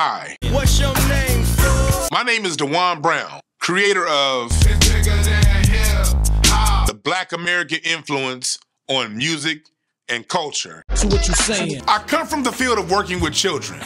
Hi. What's your name, dude? My name is Dewan Brown, creator of It's Bigger Than Hip Hop, the Black American influence on music and culture. So what you saying? I come from the field of working with children.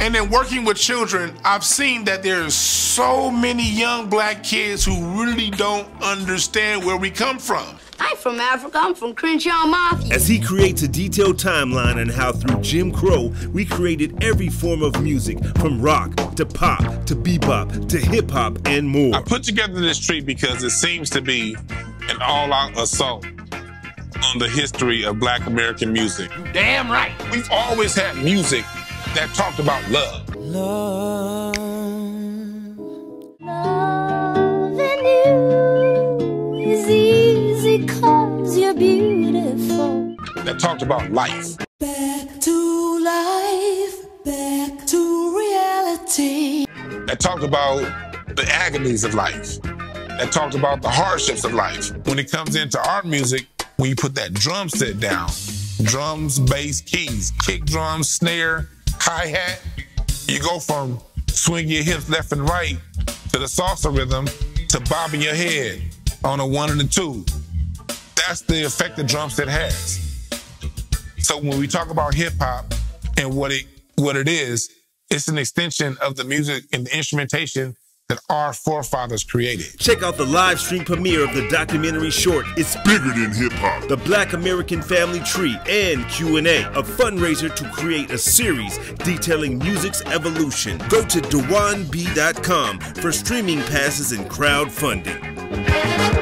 And in working with children, I've seen that there's so many young black kids who really don't understand where we come from. I'm from Africa. I'm from Crenshaw, Mafia. As he creates a detailed timeline on how through Jim Crow, we created every form of music, from rock to pop to bebop to hip hop and more. I put together this treat because it seems to be an all-out assault on the history of black American music. You're damn right. We've always had music that talked about love. Love. Loving you is easy 'cause you're beautiful. That talked about life. Back to life, back to reality. That talked about the agonies of life. That talked about the hardships of life. When it comes into our music, when you put that drum set down, drums, bass, keys, kick drum, snare, hi-hat, you go from swing your hips left and right to the salsa rhythm to bobbing your head on a one and a two. That's the effect the drum set has. So when we talk about hip hop and what it is, it's an extension of the music and the instrumentation that our forefathers created. Check out the live stream premiere of the documentary short, It's Bigger Than Hip Hop, the Black American Family Tree, and Q&A, a fundraiser to create a series detailing music's evolution. Go to DewanB.com for streaming passes and crowdfunding.